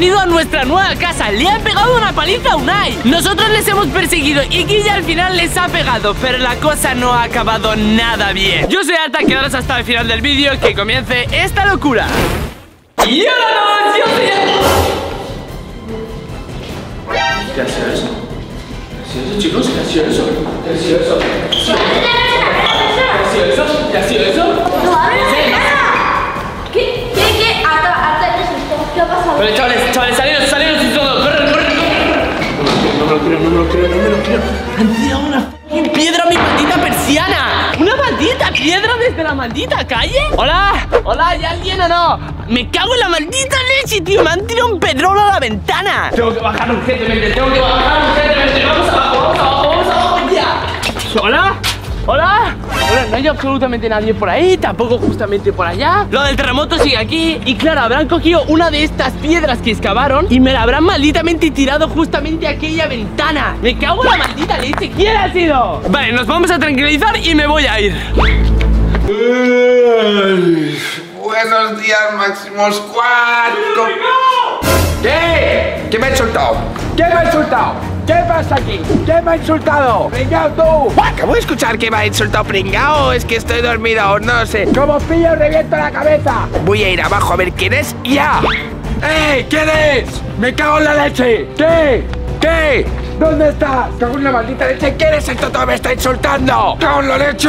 venido a nuestra nueva casa. Le han pegado una paliza a Unai. Nosotros les hemos perseguido y Guille al final les ha pegado, pero la cosa no ha acabado nada bien. Yo soy Arta, quedaros hasta el final del vídeo, que comience esta locura. Y ahora yo soy... ¿Qué ha sido eso? ¿Qué ha sido eso, chicos? ¿Qué ha sido eso? ¿Qué ha sido eso? ¿Qué ha sido eso? ¿Qué ha sido eso? ¡No abres la casa! ¿Qué? Arta, ¿qué es esto? ¿Qué ha pasado? Pero chavales, saliros y todo. ¡Corre! No me lo creo. Han tirado una piedra a mi maldita persiana. Una maldita piedra desde la maldita calle. Hola, ¿hay alguien o no? Me cago en la maldita leche, tío. Me han tirado un pedrón a la ventana. Tengo que bajar urgentemente. Vamos abajo, ya. Hola, no hay absolutamente nadie por ahí, tampoco justamente por allá. Lo del terremoto sigue aquí. Y claro, habrán cogido una de estas piedras que excavaron y me la habrán malditamente tirado justamente a aquella ventana. Me cago en la maldita leche. ¿Quién ha sido? Vale, nos vamos a tranquilizar y me voy a ir. Buenos días, Máximo Squad. ¿Qué? ¿Qué me ha insultado? ¿Qué pasa aquí? ¿Qué me ha insultado? ¡Pringao tú! Acabo de escuchar que me ha insultado pringao. Es que estoy dormido, no sé. Como pillo, reviento la cabeza. Voy a ir abajo a ver quién es ya. ¡Ey! ¿Quién es? ¡Me cago en la leche! ¿Qué? ¿Dónde estás? ¡Cago en la maldita leche! ¿Quién es el toto que me está insultando? ¡Cago en la leche!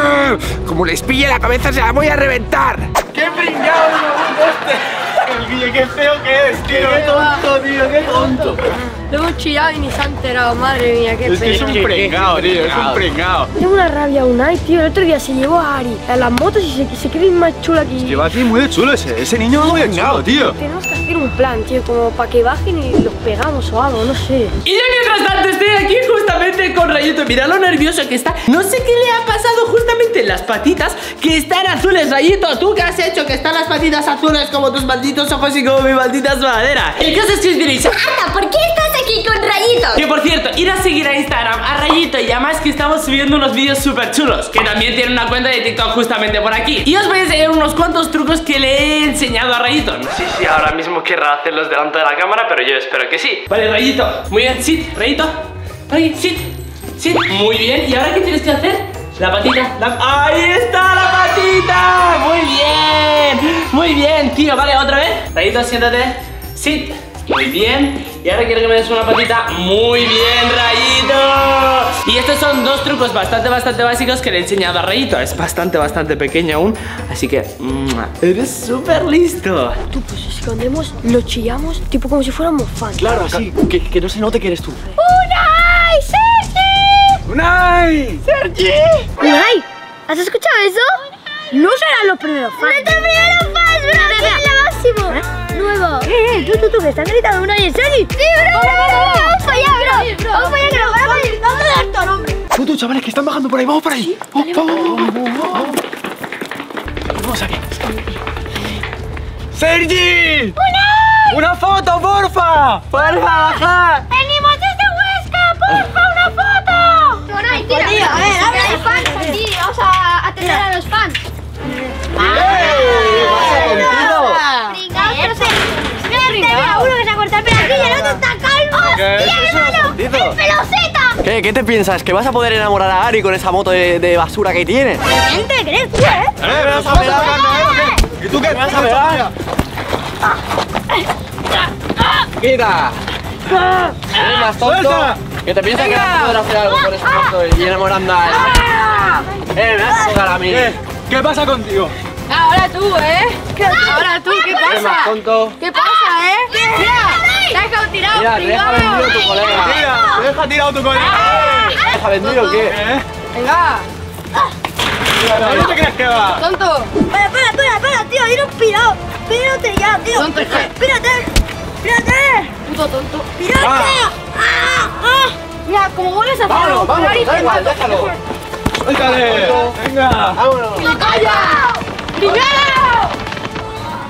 Como les pille la cabeza, se la voy a reventar. ¡Qué pringao! El Guille, qué feo que es, tío. Qué tonto, tío, qué tonto. Lo hemos chillado y ni se ha enterado, madre mía, qué pena. Es un pringao, tío, es un pringao. Tengo una rabia Unai, tío, el otro día se llevó a Ari a las motos y se cree más chula que... Lleva aquí muy de chulo ese niño, muy pringao, tío. Tenemos que hacer un plan, tío, como para que bajen y los pegamos o algo, no sé. Y yo mientras tanto estoy aquí justamente con Rayito, mira lo nervioso que está. No sé qué le ha pasado justamente en las patitas, que están azules, Rayito. ¿Tú qué has hecho? Que están las patitas azules como tus malditos ojos y como mis malditas maderas. El caso es que os diréis, ¡Ata! ¿Por qué estás aquí con Rayito? Que por cierto, ir a seguir a Instagram a Rayito, y además que estamos subiendo unos vídeos súper chulos, que también tiene una cuenta de TikTok justamente por aquí, y os voy a enseñar unos cuantos trucos que le he enseñado a Rayito, ¿no? Sí, ahora mismo querrá hacerlos delante de la cámara, pero yo espero que sí. Vale, Rayito, muy bien, sit, Rayito. Ahí, sit, muy bien. ¿Y ahora qué tienes que hacer? La patita, ¡ahí está la patita! Muy bien, tío, vale, otra vez. Rayito, siéntate, sit. Muy bien, y ahora quiero que me des una patita. Muy bien, Rayito. Y estos son dos trucos bastante básicos que le he enseñado a Rayito. Es bastante pequeño aún, así que eres súper listo. Tú, pues escondemos, lo chillamos, tipo como si fuéramos fans. Claro, así, que no se note que eres tú. ¡Unai! ¡Sergi! ¡Unai! ¡Sergi! ¡Unai! ¿Has escuchado eso? No serán los primeros fans. ¡No te los fans! ¡Bro! ¡Aquí es la máximo! Nuevo. Tú, que están gritando una y Sergi. Sí, vamos para allá, bro. Vamos para allá, que nos vamos a dar todo, hombre. Tú, chavales, que están bajando por ahí, vamos para ahí. Vamos aquí. ¡Sergi! ¡Una foto, porfa! ¡Porfa, baja! ¡Venimos desde Huesca! ¡Porfa, una foto! ¡Unai, tira! A ver, habla de fans aquí. Vamos a atender a los fans. Uno que se ha cortado el pelacillo, el otro está calvo. ¡Hostia, hermano! ¡Es peloseta! ¿Qué te piensas? ¿Que vas a poder enamorar a Ari con esa moto de basura que tiene? ¿Quién te crees? ¿Qué? ¡Me vas a pegar, ¿qué? ¿Y tú qué? ¡Me vas a pegar! ¡Quita! ¡Eres más tonto! ¿Qué te piensas que vas a poder hacer algo con esa moto y enamorando a Ari? ¡Me vas a pegar a mí! ¿Qué pasa contigo? Ahora tú, ¿qué pasa? ¿Qué pasa, Mira, te has tirado. Mira, te deja vendido tu colega. Te deja tirado tu colega. ¿Te deja vendido o qué? Venga. ¿Dónde te crees que va? Tonto. Espera, tío, viene un pirado. Pírate ya, tío. Tonto, Pírate. Puto tonto. Pírate. Mira, como vuelves a hacerlo. Vámonos, da igual, déjalo. Suéltale. Venga. Vámonos. ¡Calla! ¡Primero!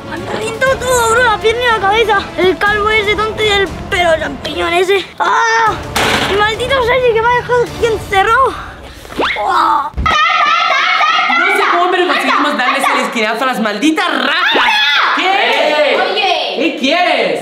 Me ha reventado todo, bro, la pierna y la cabeza. El calvo ese tonto y el pelo champiñón ese. ¡Ah! El maldito Sergi que me ha dejado aquí encerrado. ¡Oh! No sé cómo, pero conseguimos darles el esquinazo a las malditas ratas. ¿Qué? Oye. ¿Qué quieres?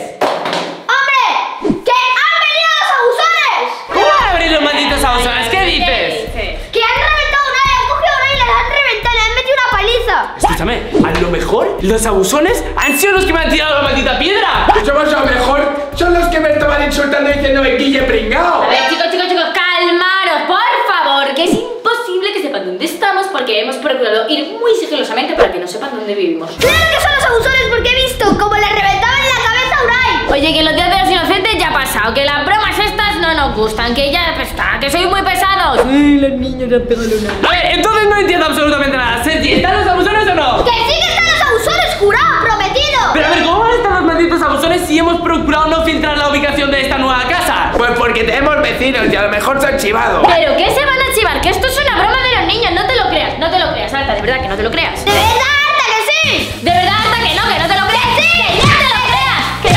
mejor, los abusones han sido los que me han tirado la maldita piedra. Somos lo mejor, son los que me estaban insultando diciendo el Guille pringao. A ver, chicos, calmaros, por favor, que es imposible que sepan dónde estamos porque hemos procurado ir muy sigilosamente para que no sepan dónde vivimos. ¡Claro que son los abusones porque he visto cómo le reventaban la cabeza a Unai! Oye, que los días de los inocentes ya ha pasado, que las bromas estas no nos gustan, que ya está, que sois muy pesados. Ay, los niños han pegado una. A ver, entonces no entiendo absolutamente nada. ¿Están los abusones o no? ¡Que sí que están los abusones, jurado, prometido! Pero a ver, ¿cómo van a estar los malditos abusones si hemos procurado no filtrar la ubicación de esta nueva casa? Pues porque tenemos vecinos y a lo mejor se han chivado. ¿Pero qué se van a chivar? Que esto es una broma de los niños, no te lo creas. No te lo creas, Arta, de verdad que no te lo creas. ¡De verdad, Arta, que sí! ¡De verdad, Arta, que no te lo creas! ¡Sí! ¡Que no te lo creas! ¡Que sí!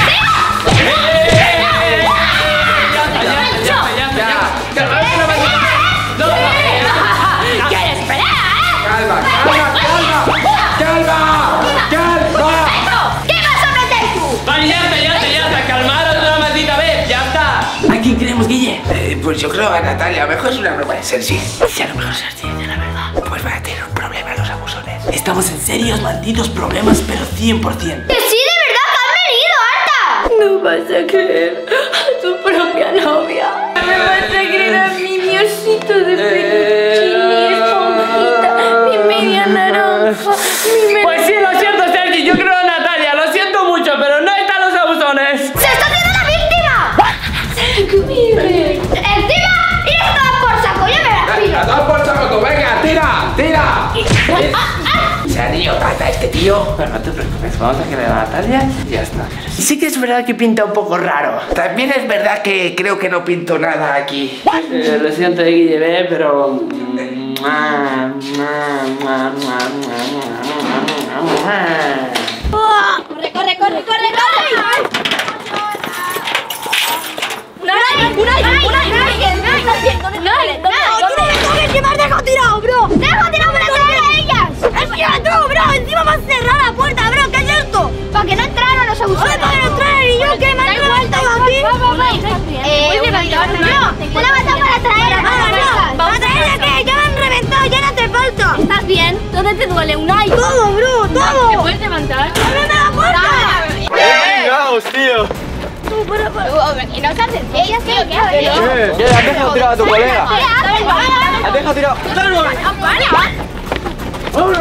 Pues yo creo a Natalia, a lo mejor es una broma de Sergi. Si a lo mejor Sergi dice la verdad, pues van a tener un problema los abusones. Estamos en serios malditos problemas, pero 100%. ¡Que sí, de verdad, que han venido, Arta! No vas a creer a tu propia novia. No me vas a creer a mi miosito de peluchini, esponjita, mi media naranja, mi media... Pues sí, lo siento, Sergi, yo creo a Natalia, lo siento mucho, pero no están los abusones. ¡Se está haciendo la víctima! ¡Dos por saco! ¡Venga, tira! Se ha liado tanta este tío. Pero no te preocupes, vamos a crear a Natalia y ya está. Y sí que es verdad que pinta un poco raro. También es verdad que creo que no pinto nada aquí. Lo siento, Guille, pero... ¡Corre! ¡No! ¡Que me has dejado tirado, bro! ¡Te has dejado tirado para entrar a ellas! ¡Es que lleva tú, bro! ¡Encima me has cerrado la puerta, bro! ¿Qué es esto? ¡Para que no entraran los abusadores! ¡Para que no entraran! ¡Y yo que me han levantado aquí! ¡Tú la vas a para traer! ¡No! ¡Para traer que ya me han reventado! ¡Ya no te falta! ¿Estás bien? ¿Dónde te duele, Unai? ¡Todo, bro! ¡Todo! ¿Te puedes levantar? ¡Ábreme la puerta! ¡Vamos, tío! Y no se hacen ellas, tío, ¿qué haces? Has dejado tirado a tu colega. Has dejado tirado. ¡Que nos han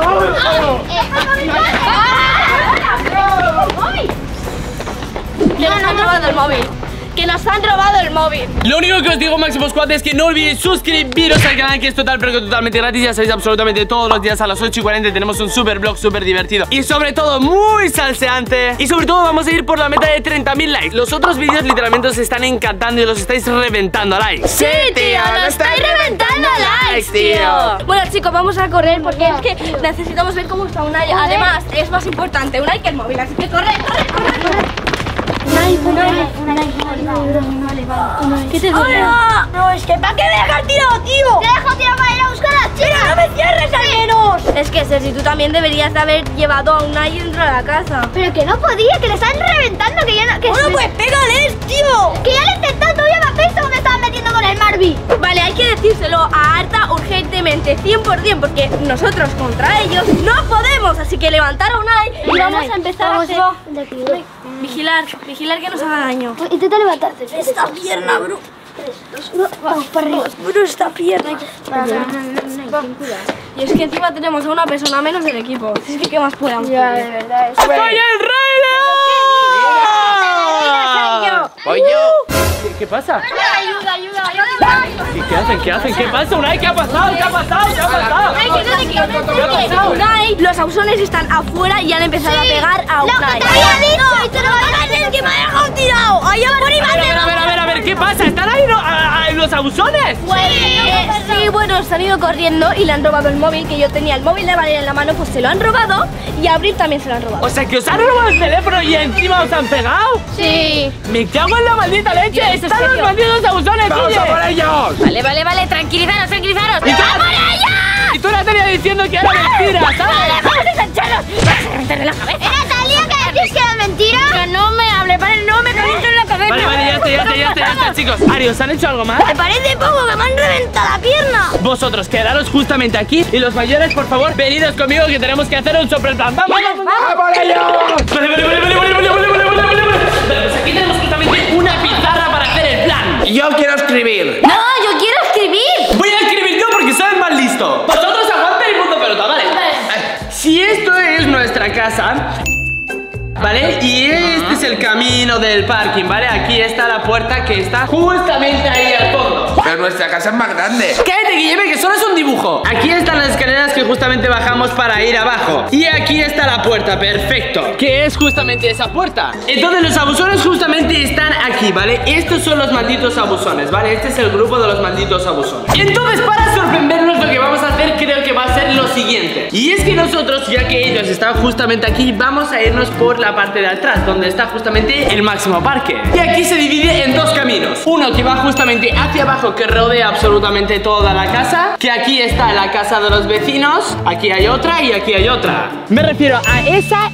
robado el móvil! ¡Que nos han robado el móvil! Lo único que os digo, Máximo Squad, es que no olvidéis suscribiros al canal, que es totalmente gratis. Ya sabéis, absolutamente todos los días a las 8:40 tenemos un super vlog súper divertido y sobre todo muy salseante. Y sobre todo vamos a ir por la meta de 30.000 likes. Los otros vídeos literalmente os están encantando y los estáis reventando a likes. ¡Sí, tío! ¡Lo estáis reventando a likes, tío! Bueno, chicos, vamos a correr porque es que necesitamos ver cómo está Unai. Además, es más importante Unai que el móvil, así que corre. Unai, ¿qué te duele? ¡Hola! No, es que ¿para qué me dejas tirado, tío? Te dejo tirado para ir a buscar a las chicas. ¡No me cierres al menos! Es que Sergi, tú también deberías de haber llevado a Unai dentro de la casa. Pero que no podía, que le están reventando, que ya no... ¡Bueno, pues pégales, tío! ¡Que ya le he intentado! ¡Ya me has visto que me estaban metiendo con el Marby! Vale, hay que decírselo a Arta urgentemente, 100%, porque nosotros contra ellos no podemos. Así que levantar a Unai y vamos a empezar a hacer... Vigilar que nos haga daño. Intenta levantarte. Esta pierna, bro. Vamos para arriba. Bro, esta pierna. Y es que encima tenemos a una persona menos del equipo. Es que, ¿qué más puedan? Ya, de verdad. ¡Soy el Rey León! ¡Oye! ¿Qué pasa? ¡Ayuda! ¿Qué hacen? ¿Qué pasa, Unai? ¿Qué ha pasado? Unai, los abusones están afuera y han empezado a pegar a Unai. ¡Lo que te había dicho! ¡Y te lo ganas! ¡Que me ha dejado tirado! ¡Ahí afuera y me ha dejado! A ver, ¿qué pasa? ¿Están ahí los abusones? Sí, bueno, se han ido corriendo y le han robado el móvil, que yo tenía el móvil de Valeria en la mano, pues se lo han robado, y a Abril también se lo han robado. O sea, que os han robado el teléfono y encima os han pegado. Sí. Me cago en la maldita leche. ¡Están los malditos abusones, tío! ¡Vamos a por ellos! Vale, tranquilizaros. ¡Y tú, Natalia, diciendo que era mentira, ¿sabes? ¡No le dejes en la cabeza! ¡Natalia, que decís que era mentira! ¡Que no me hable, vale! ¡No me calientes en la cabeza! Vale, ya está, chicos, Ari, ¿os han hecho algo más? Me parece poco que me han reventado la pierna. Vosotros quedaros justamente aquí y los mayores, por favor, venidos conmigo que tenemos que hacer un sobreplan. ¡Vamos! ¡Vamos! ¡Vamos! ¡Vamos! Pues aquí tenemos justamente una pizarra para hacer el plan. Yo quiero escribir. No, yo quiero escribir. Voy a escribir yo porque soy el más listo. Vosotros aguanten el mundo pelota, ¿vale? Si esto es nuestra casa, ¿vale? Y este es el camino del parking, ¿vale? Aquí está la puerta que está justamente ahí al fondo. Pero nuestra casa es más grande. Cállate, Guilleme, que solo es un dibujo. Aquí están las escaleras que justamente bajamos para ir abajo. Y aquí está la puerta, perfecto. Que es justamente esa puerta. Entonces los abusones justamente están aquí, ¿vale? Estos son los malditos abusones, ¿vale? Este es el grupo de los malditos abusones. Entonces, para sorprendernos, lo que vamos a hacer creo que va a ser lo siguiente. Y es que nosotros, ya que ellos están justamente aquí, vamos a irnos por la parte de atrás, donde está justamente el máximo parque. Y aquí se divide en dos caminos. Uno que va justamente hacia abajo, que rodea absolutamente toda la casa. Que aquí está la casa de los vecinos. Aquí hay otra y aquí hay otra. Me refiero a esa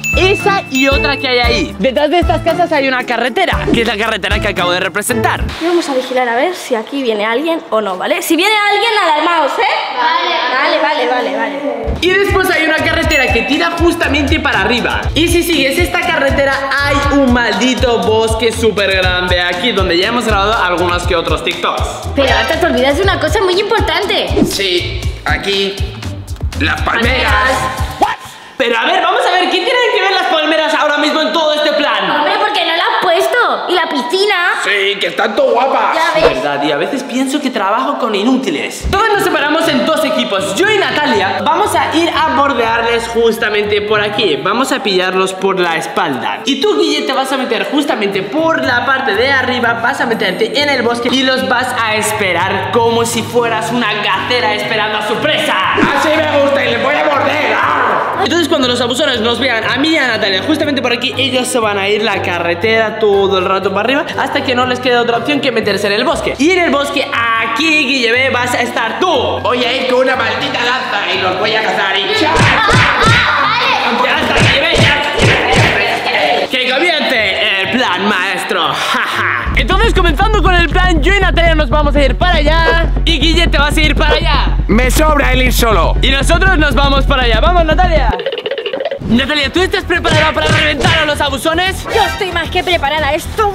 y otra que hay ahí. Detrás de estas casas hay una carretera, que es la carretera que acabo de representar. Y vamos a vigilar a ver si aquí viene alguien o no, ¿vale? Si viene alguien, alarmaos, ¿eh? Vale, vale, vale, vale, vale. Y después hay una carretera que tira justamente para arriba. Y si sigues esta carretera hay un maldito bosque súper grande aquí, donde ya hemos grabado algunos que otros TikToks. Pero Arta, te olvidas de una cosa muy importante. Sí, aquí las palmeras. ¿What? Pero a ver, vamos a ver, ¿qué tienen que ver las palmeras ahora mismo en todo este plan? Hombre, porque no las has puesto. Y la piscina. Sí, que están todo guapas. Ya ves. Verdad, y a veces pienso que trabajo con inútiles. Todos nos separamos en dos equipos. Yo y Natalia vamos a ir a bordearles justamente por aquí. Vamos a pillarlos por la espalda. Y tú, Guille, te vas a meter justamente por la parte de arriba. Vas a meterte en el bosque y los vas a esperar como si fueras una gacera esperando a su presa. Así me gusta y les voy a morder. Entonces cuando los abusones nos vean a mí y a Natalia justamente por aquí, ellos se van a ir la carretera todo el rato para arriba, hasta que no les queda otra opción que meterse en el bosque. Y en el bosque, aquí, Guilleme, vas a estar tú. Voy a ir con una maldita lanza y los voy a cazar y ¡chao! ¡Que comience el plan, maestro! Entonces comenzando con el plan, yo y Natalia nos vamos a ir para allá. Y Guille, te vas a ir para allá. Me sobra el ir solo. Y nosotros nos vamos para allá. ¡Vamos, Natalia! Natalia, ¿tú estás preparada para reventar a los abusones? Yo estoy más que preparada. Esto,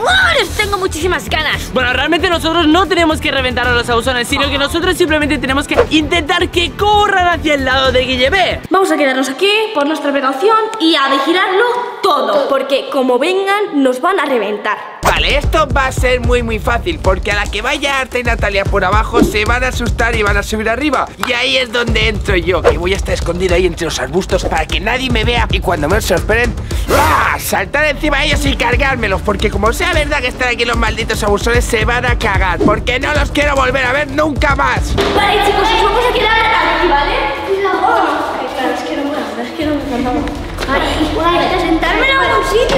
tengo muchísimas ganas. Bueno, realmente nosotros no tenemos que reventar a los abusones, sino que nosotros simplemente tenemos que intentar que corran hacia el lado de Guilleme. Vamos a quedarnos aquí por nuestra precaución y a vigilarlo todo, porque como vengan nos van a reventar. Vale, esto va a ser muy fácil, porque a la que vaya Arta y Natalia por abajo se van a asustar y van a subir arriba. Y ahí es donde entro yo, que voy a estar escondido ahí entre los arbustos para que nadie me vea. Y cuando me sorprenden, saltar encima de ellos y cargármelos. Porque como sea verdad que están aquí los malditos abusones, se van a cagar. Porque no los quiero volver a ver nunca más. Vale, chicos, os vamos a quedar aquí, ¿vale? Claro, es que no me gusta, Ay, sentarme en algún sitio.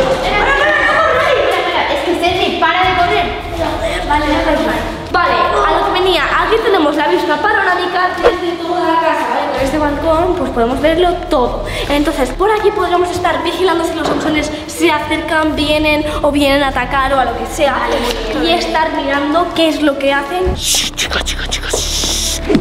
Es que Sergi, para de correr. Vale, vale, a lo que venía, aquí tenemos la vista panorámica desde toda la casa, ¿vale? Con este balcón pues podemos verlo todo. Entonces por aquí podremos estar vigilando si los abusones se acercan, vienen o vienen a atacar o a lo que sea. Vale, y estar mirando qué es lo que hacen. Shh, chicos.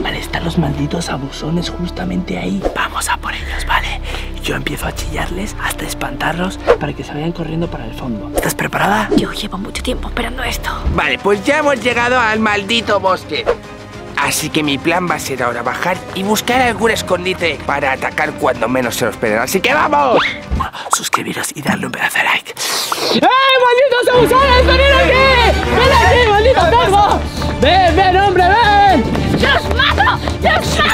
Vale, están los malditos abusones justamente ahí. Vamos a por ellos, ¿vale? Yo empiezo a chillarles hasta espantarlos para que se vayan corriendo para el fondo. ¿Estás preparada? Yo llevo mucho tiempo esperando esto. Vale, pues ya hemos llegado al maldito bosque. Así que mi plan va a ser ahora bajar y buscar algún escondite para atacar cuando menos se lo esperen. ¡Así que vamos! Bueno, suscribiros y darle un pedazo de like. ¡Eh, malditos abusones! ¡Venid aquí! ¡Ven aquí, malditos cerdos! ¡Ven, hombre, ven! ¡Los mato! ¡Los mato!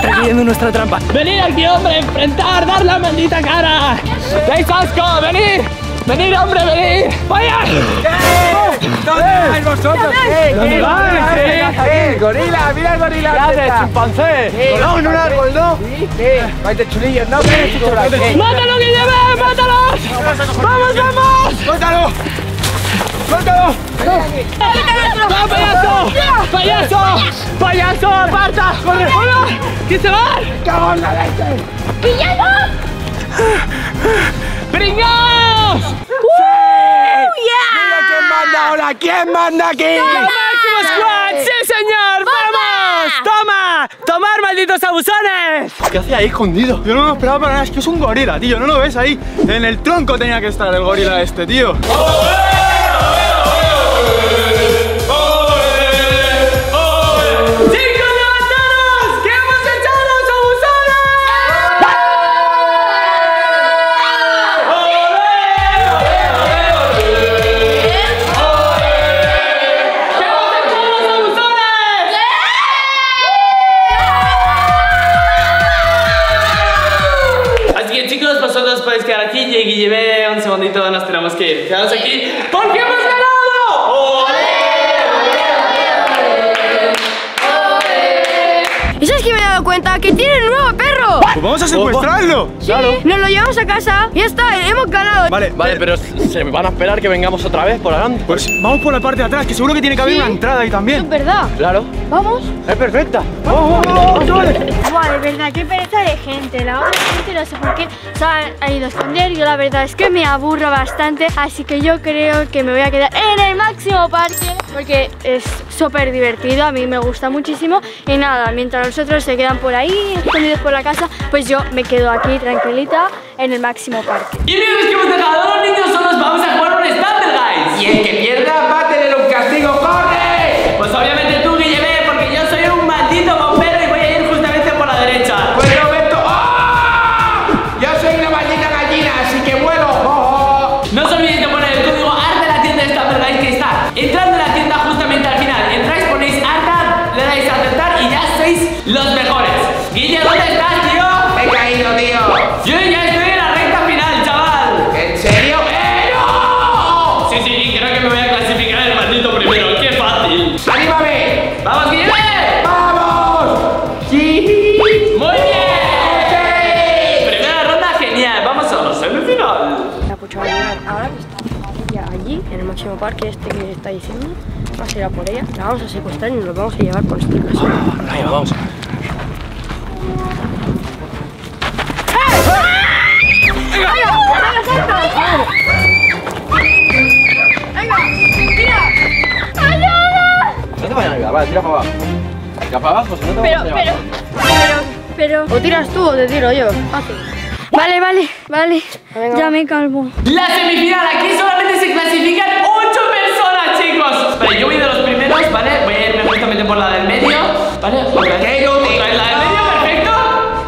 Está cayendo nuestra trampa. ¡Venid aquí, hombre! ¡Enfrentar! ¡Dar la maldita cara! ¡Dais asco! ¡Venid! ¡Venid, hombre! ¡Venid! ¡Vaya! ¿Dónde vais vosotros? ¿Dónde vais? ¡Gorila! ¡Mira el gorila! ¡Ya haces, chimpancé! ¡Colón, un árbol, no! ¡Sí! ¡Vais de chulillos, no! ¡Mátalo, Guilleme! ¡Mátalos! ¡Vamos, vamos! ¡Mátalo! ¡Suéltalo! ¡No, payaso! ¡Payaso! ¡Payaso! ¡Aparta! ¡Corre! ¡Hola! ¿Qué se va? ¡Cago en la leche! ¡Pillado! ¡Pringaos! ¡Sí! ¡Mira quién manda ahora! ¿Quién manda aquí? ¡Máximo ¡Máximo Squad! ¡Sí, señor! ¡Vamos! ¡Toma! ¡Tomar, malditos abusones! ¿Qué hacía ahí escondido? Yo no me lo esperaba para nada. Es que es un gorila, tío. ¿No lo ves ahí? En el tronco tenía que estar el gorila este, tío. Guille, un segundito, nos tenemos que ir. Quedamos aquí porque hemos ganado. ¡Olé! ¿Y sabes que me he dado cuenta? Que tienen un nuevo perro. Pues vamos a secuestrarlo. Sí, claro. Nos lo llevamos a casa. Ya está, hemos ganado. Vale, vale, pero se van a esperar que vengamos otra vez por adelante. Pues vamos por la parte de atrás, que seguro que tiene que haber una entrada ahí también. Es verdad. Claro. Vamos. Es perfecta. Vamos, vamos, vamos. Buah, de verdad, qué pereza de gente. La otra gente no sé por qué se ha ido a esconder. Yo la verdad es que me aburro bastante. Así que yo creo que me voy a quedar en el máximo parque, porque es súper divertido, a mí me gusta muchísimo. Y nada, mientras los otros se quedan por ahí, escondidos por la casa, pues yo me quedo aquí tranquilita en el máximo parque. Y una vez que hemos dejado a los niños solos, vamos a jugar un Stumble Guys. Y el que pierda va a tener un castigo, ¡corre! Pues obviamente tú, Guille, porque yo soy un maldito bombero y voy a ir justamente por la derecha. Pues Roberto, ¡oh! Yo soy una maldita gallina, así que vuelo. ¡Oh, oh! No os olvidéis de poner el código Arta en la tienda de Stumble Guys, que está entrando en la tienda justamente al final. Entráis, ponéis Arta, le dais a aceptar y ya sois los mejores. Guille, ¿dónde estás, tío? Me he caído, tío. Yo ya estoy en la recta final, chaval. ¿En serio? ¡No! Sí, sí, creo que me voy a clasificar el maldito primero. ¡Qué fácil! ¡Anímame! ¡Vamos, Guille! ¡Vamos! ¡Sí! ¡Muy bien! ¡Sí! Primera ronda genial. Vamos a la semifinal. La pucha va a llegar ahora, que está Valeria allí, en el máximo parque este que está diciendo. Vamos a ir a por ella, la vamos a secuestrar y nos la vamos a llevar con esta casa. La llevamos. ¡Venga! ¡Tira! ¡Ayuda! No te vayan a ayudar, vale, tira para abajo. Tira para abajo, si no te vas a llevar. Pero... O tiras tú o te tiro yo. Fácil. Vale, vale, vale. Venga. Ya me calmo. La semifinal, aquí solamente se clasifican 8 personas, chicos. Vale, yo voy de los primeros, ¿vale? Voy a irme justamente por la del medio. ¿Vale? ¿Qué yo digo? ¿La del medio? Perfecto.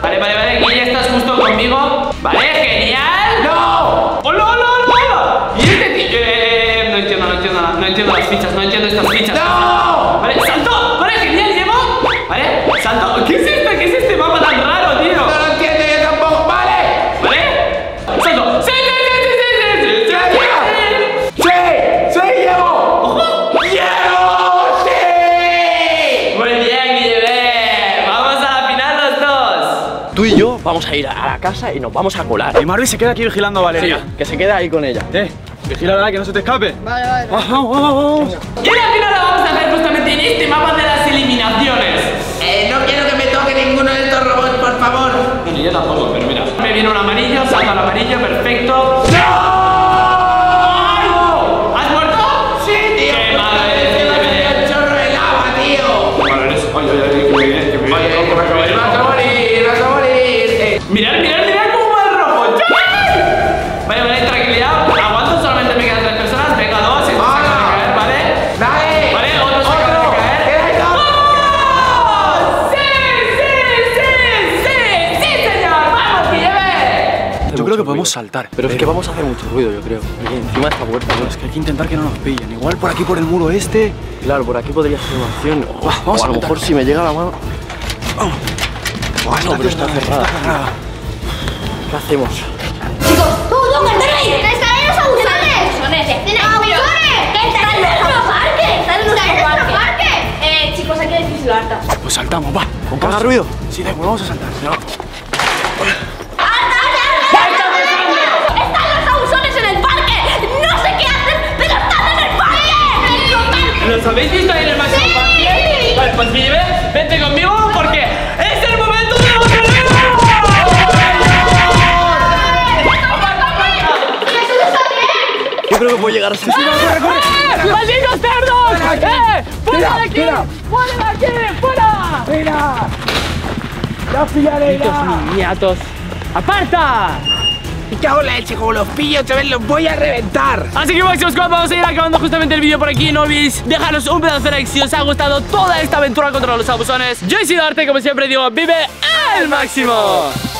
Vale, vale, vale. Aquí ya estás justo conmigo. Vale, genial. No entiendo estas fichas. ¡No! Vale, salto. Vale, genial, llevo. Vale, salto. ¿Qué es esto? ¿Qué es este mapa tan raro, tío? No lo entiendo yo tampoco. Vale. Vale. Salto. ¡Sí, sí, sí, sí, sí! ¡Sí, sí, sí! ¡Sí, llevo! ¡Llevo! ¡Sí! Muy bien, Guille. Vamos a la final los dos. Tú y yo vamos a ir a la casa y nos vamos a colar. Y Marley se queda aquí vigilando a Valeria. Sí, que se queda ahí con ella. ¿Eh? Vigila, que no se te escape. Vale, vale. Vamos, vamos. Y la final la vamos a hacer justamente en este mapa de las eliminaciones. No quiero que me toque ninguno de estos robots, por favor. Bueno, yo tampoco, pero mira. Me viene un amarillo, salto al amarillo, perfecto. ¡No! Que podemos saltar, pero es que vamos a hacer mucho ruido, yo creo. Aquí encima de esta puerta, ¿no? Es que hay que intentar que no nos pillen. Igual por aquí, por el muro este. Claro, por aquí podría ser una opción. Oh, vamos, a lo mejor si me llega la mano. Bueno, pero está cerrada. ¿Qué hacemos? Chicos, tú no me tenéis. ¡Están los abusones! ¡Están en nuestro parque! ¡Están en nuestro parque! Chicos, hay que decírselo a Arta. Pues saltamos, va. ¿Con cada ruido? Sí, de vamos a saltar. ¿Los habéis visto ahí en el máximo parque? Sí. Vale, pues Guille, vente conmigo porque es el momento de los premios. Yo creo que puedo llegar a ser. ¡Malditos cerdos! ¡Fuera de aquí! pillará! ¡La pillaré! ¡Estos niñatos! ¡Aparta! Me cago en la leche, como los pillo otra vez, los voy a reventar. Así que Máximo Squad, vamos a ir acabando justamente el vídeo por aquí. No olvidéis dejaros un pedazo de like si os ha gustado toda esta aventura contra los abusones. Yo he sido Arta, como siempre digo, vive el máximo.